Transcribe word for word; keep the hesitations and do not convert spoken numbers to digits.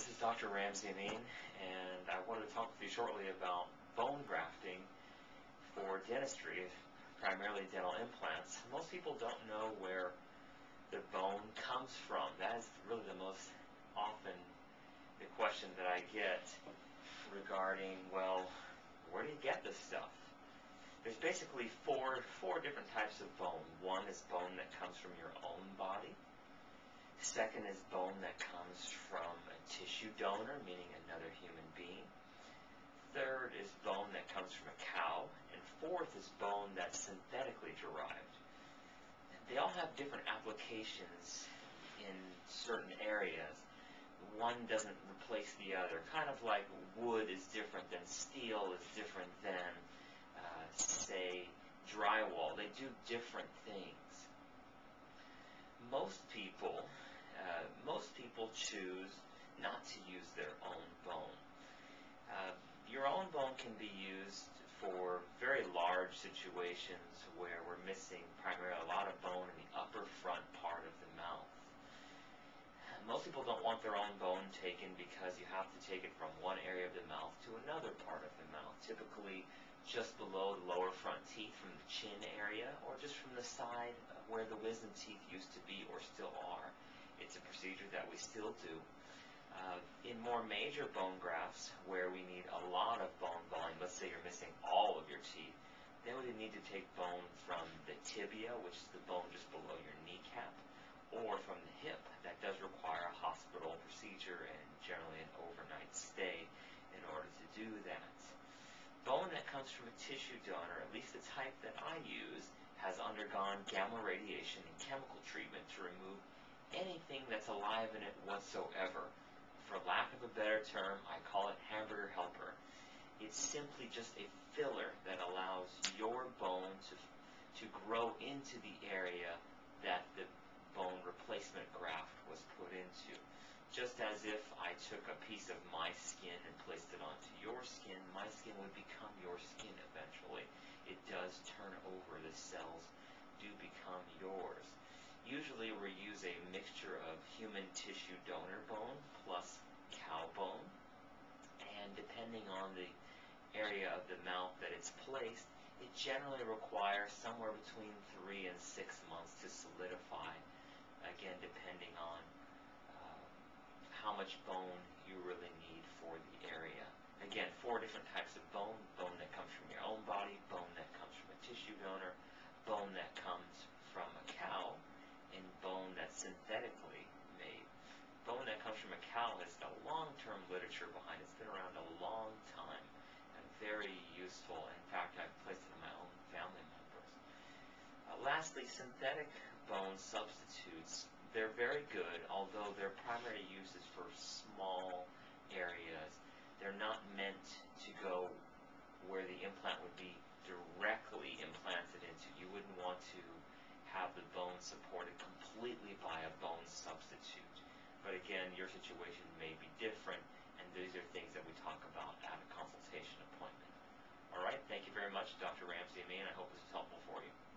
this is Doctor Ramsey Amin, and I wanted to talk with you shortly about bone grafting for dentistry, primarily dental implants. Most people don't know where the bone comes from. That is really the most often the question that I get regarding, well, where do you get this stuff? There's basically four, four different types of bone. One is bone that comes from your own body. Second is bone that comes from a tissue donor, meaning another human being. Third is bone that comes from a cow. And fourth is bone that's synthetically derived. They all have different applications in certain areas. One doesn't replace the other. Kind of like wood is different than steel is different than, uh, say, drywall. They do different things. Most people Uh, most people choose not to use their own bone. Uh, your own bone can be used for very large situations where we're missing primarily a lot of bone in the upper front part of the mouth. Most people don't want their own bone taken because you have to take it from one area of the mouth to another part of the mouth, typically just below the lower front teeth from the chin area, or just from the side where the wisdom teeth used to be or still are. It's a procedure that we still do. Uh, in more major bone grafts, where we need a lot of bone volume, let's say you're missing all of your teeth, then we need to take bone from the tibia, which is the bone just below your kneecap, or from the hip. That does require a hospital procedure and generally an overnight stay in order to do that. Bone that comes from a tissue donor, at least the type that I use, has undergone gamma radiation and chemical treatment to remove anything that's alive in it whatsoever. For lack of a better term, I call it hamburger helper. It's simply just a filler that allows your bone to, to grow into the area that the bone replacement graft was put into. Just as if I took a piece of my skin and placed it onto your skin, my skin would become your skin eventually. It does turn over, the cells do become yours. Usually we use a mixture of human tissue donor bone plus cow bone, and depending on the area of the mouth that it's placed, it generally requires somewhere between three and six months to solidify, again depending on uh, how much bone you really need for the area. Again, four different types of bone: bone that comes from your own body, bone that comes from a tissue donor, bone that comes from a cow, in bone that's synthetically made. Bone that comes from a cow has a long-term literature behind it. It's been around a long time and very useful. In fact, I've placed it in my own family members. Uh, lastly, synthetic bone substitutes. They're very good, although their primary use is for small areas. They're not meant to go where the implant would be directly implanted into. You wouldn't want to have the bone supported completely by a bone substitute. But again, your situation may be different, and these are things that we talk about at a consultation appointment. All right, thank you very much, Doctor Ramsey Amin. I hope this was helpful for you.